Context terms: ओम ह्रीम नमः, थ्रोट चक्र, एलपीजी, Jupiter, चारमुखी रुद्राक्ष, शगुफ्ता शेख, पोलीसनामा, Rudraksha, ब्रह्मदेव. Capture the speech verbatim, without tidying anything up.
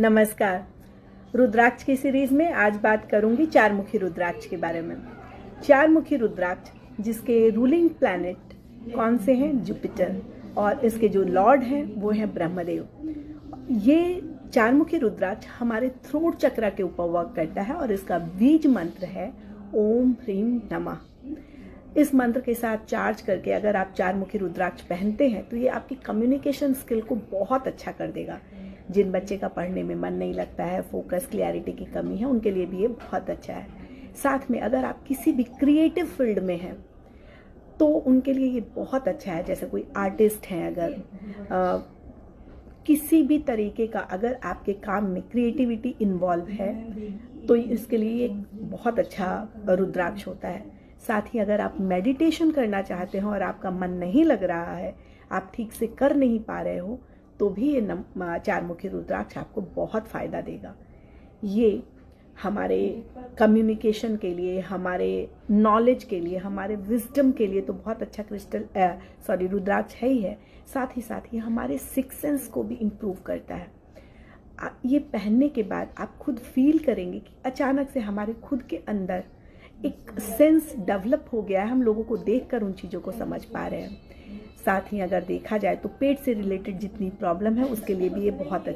नमस्कार। रुद्राक्ष की सीरीज में आज बात करूंगी चारमुखी रुद्राक्ष के बारे में। चारमुखी रुद्राक्ष जिसके रूलिंग प्लैनेट कौन से हैं? जुपिटर। और इसके जो लॉर्ड हैं वो हैं ब्रह्मदेव। ये चारमुखी रुद्राक्ष हमारे थ्रोट चक्र के ऊपर वर्क करता है और इसका बीज मंत्र है ओम ह्रीम नमः। इस मंत्र के साथ चार्ज करके अगर आप चारमुखी रुद्राक्ष पहनते हैं तो ये आपकी कम्युनिकेशन स्किल को बहुत अच्छा कर देगा। जिन बच्चे का पढ़ने में मन नहीं लगता है, फोकस क्लियरिटी की कमी है, उनके लिए भी ये बहुत अच्छा है। साथ में अगर आप किसी भी क्रिएटिव फील्ड में हैं तो उनके लिए ये बहुत अच्छा है। जैसे कोई आर्टिस्ट हैं, अगर आ, किसी भी तरीके का अगर आपके काम में क्रिएटिविटी इन्वॉल्व है तो इसके लिए ये बहुत अच्छा रुद्राक्ष होता है। साथ ही अगर आप मेडिटेशन करना चाहते हो और आपका मन नहीं लग रहा है, आप ठीक से कर नहीं पा रहे हो, तो भी ये चारमुखी रुद्राक्ष आपको बहुत फ़ायदा देगा। ये हमारे कम्युनिकेशन के लिए, हमारे नॉलेज के लिए, हमारे विजडम के लिए तो बहुत अच्छा क्रिस्टल सॉरी रुद्राक्ष है ही है। साथ ही साथ ही हमारे सिक्स सेंस को भी इम्प्रूव करता है। ये पहनने के बाद आप खुद फील करेंगे कि अचानक से हमारे खुद के अंदर एक सेंस डेवलप हो गया है। हम लोगों को देखकर उन चीज़ों को समझ पा रहे हैं। साथ ही अगर देखा जाए तो पेट से रिलेटेड जितनी प्रॉब्लम है उसके लिए भी ये बहुत